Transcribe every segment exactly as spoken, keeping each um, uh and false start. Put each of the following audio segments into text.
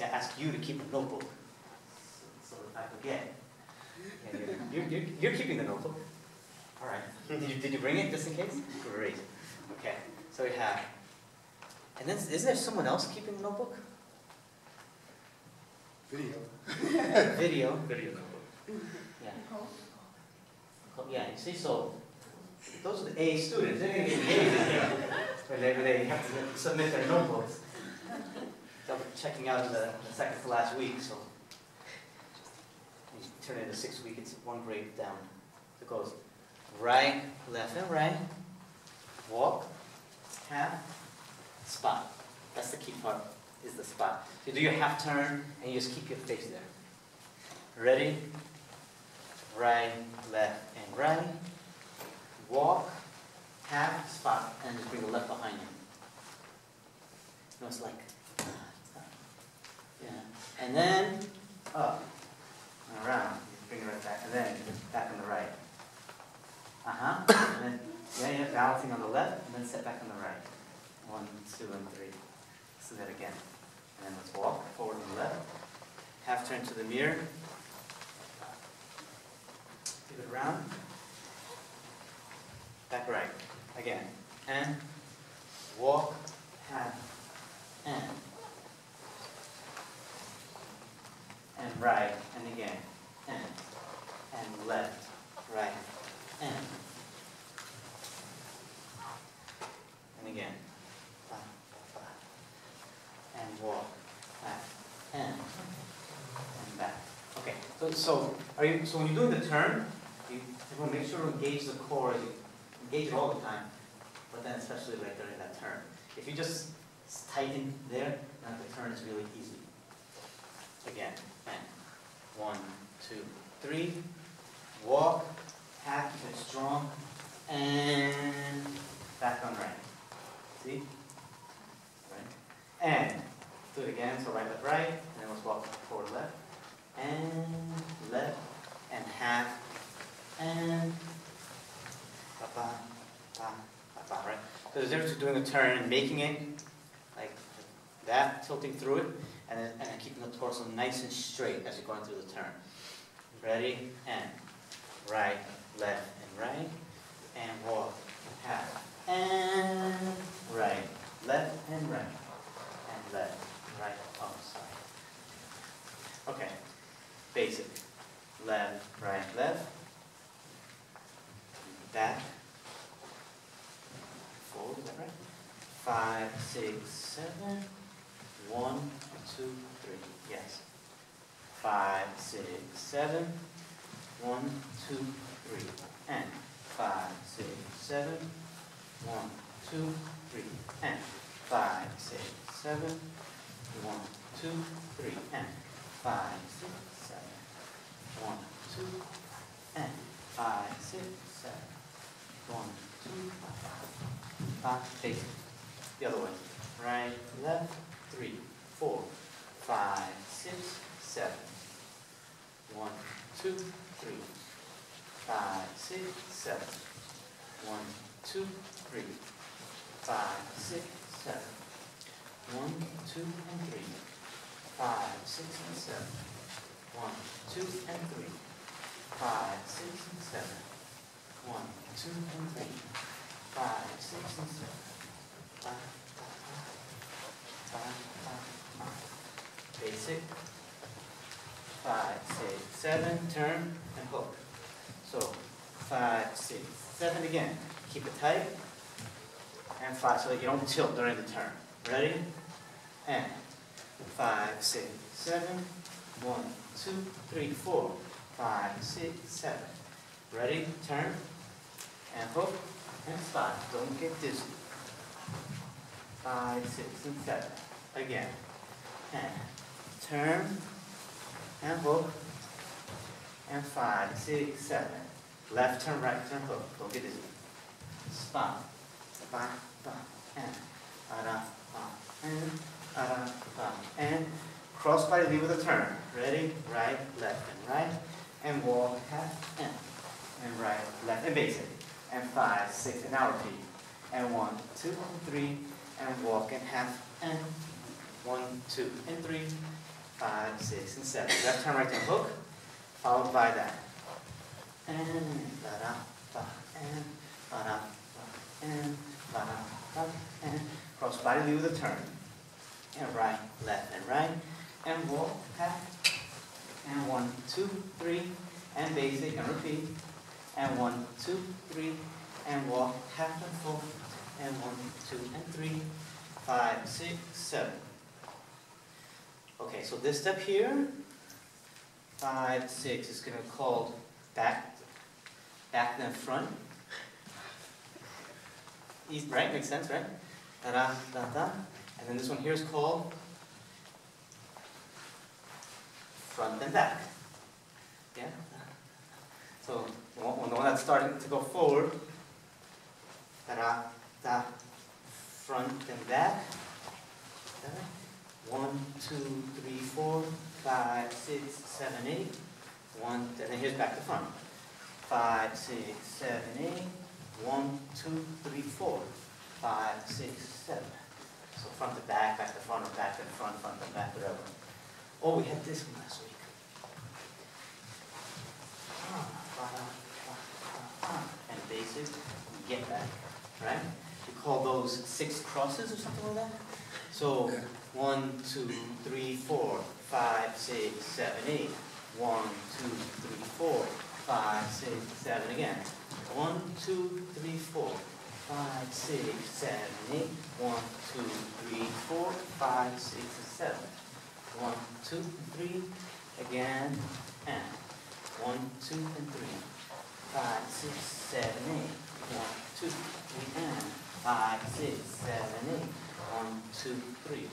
Obviously, I asked you to keep a notebook. So if I forget, yeah, you're, you're, you're, you're keeping the notebook. All right. Did you, did you bring it just in case? Great. Okay. So we have. And then, isn't there someone else keeping the notebook? Video. Yeah, video. Video notebook. Yeah. Yeah, you see, so those are the A students. They're going to get A's when they, they have to submit their notebooks. So I'm checking out the, the second to last week, so you turn it into six weeks, it's one grade down. It goes right, left, and right, walk, half, spot. That's the key part, is the spot. So you do your half turn, and you just keep your face there. Ready? Right, left, and right. Walk, half, spot, and just bring the left behind you. You know, it's like, uh, yeah. And then up and around. Bring it right back, and then back on the right. Uh huh. And then yeah, yeah, balancing on the left, and then set back on the right. One, two, and three. Let's do that again. And then let's walk forward on the left. Half turn to the mirror. Give it around, back right, again, and walk, half, and, and right, and again, and, and left, right, and, and again, and walk, half, and, and back. Okay, so, so, are you, so when you're doing the turn, you want to make sure to engage the core. You engage it all the time, but then especially right during that turn. If you just tighten there, now the turn is really easy. Again, and one, two, three, walk, half, keep it strong, and back on right. See? Right. And do it again, so right, left, right, and then let's walk forward, left, and left, and half. And ba ba ba ba ba, right? So the difference between doing a turn and making it like that, tilting through it, and then, and then keeping the torso nice and straight as you're going through the turn. Ready? And right, left, and right, and walk, half, and right, left, and right, and left, right, on the side. Okay, basic. Left, right, left. Back, forward, is that right? Five, six, seven, one, two, three, yes. Five, six, seven, one, two, three, and five, six, seven, one, two, three, and five, six, seven, one, two, three, and five, six, seven, one, two, and five, six, seven. One, two, five, eight. The other way. Right, left, three, four, five, six, seven. One, two, three, five, six, seven. One, two, three, five, six, seven. One, two, and three, five, six, and seven. One, two, and three, five, six, and seven. One, two, and three, five, six, and seven. Five, five, five, five, five. Basic. Five, six, seven. Turn and hook. So five, six, seven again. Keep it tight. And five, so that you don't tilt during the turn. Ready? And five, six, seven. One, two, three, four, five, six, seven. Ready? Turn. And hook and spot. Don't get dizzy. Five, six, and seven. Again. And turn. And hook. And five, six, seven. Left turn, right turn, hook. Don't get dizzy. Spot. Ba, ba, and. Ara, ba, and. Ara, ba, and. Cross body lead with a turn. Ready? Right, left, and right. And walk, half, and. And right, left, and basic. And five, six, and now repeat. And one, two, and three, and walk, and half, and, One, two, and three, five, six, and seven. Left hand, right hand hook, followed by that. And ba-da-ba, and ba-da-ba, and ba-da-ba, and cross body lead with a turn. And right, left, and right, and walk, pat, and one, two, three, and basic, and repeat. And one, two, three, and walk, half and full, and one, two, and three, five, six, seven. Okay, so this step here, five, six, is going to be called back, back then front. Easy, right? Makes sense, right? Da da da da. And then this one here is called front and back. Yeah. So the one that's starting to go forward, da da da, front and back. One, two, three, four, five, six, seven, eight. One, and then here's back to front. Five, six, seven, eight. One, two, three, four, five, six, seven. So front to back, back to front, or back to front, front to back, whatever. Oh, we had this one last week. And bases, we get back, right? We call those six crosses or something like that. So one, two, three, four, five, six, seven, eight. One, two, three, four, five, six, seven again. One, two, three, four, five, six, seven, eight. One, two, three, four, five, six, seven. One, two, three, again, and one, two, and three. Five, six, seven, eight. One, two, three, and five, six, seven, eight. One, two, three,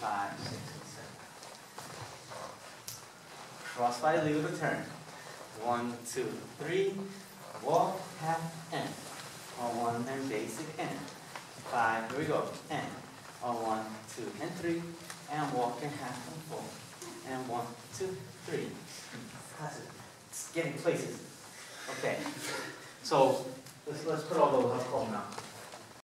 five, six, and seven. Cross by lead with a turn. One, two, three. Walk, half, and. On one and basic, and. Five, here we go, and. On one, two, and three. And walk, and half, and four. And one, two, three. It's getting places. Okay. So let's, let's put all those up home now.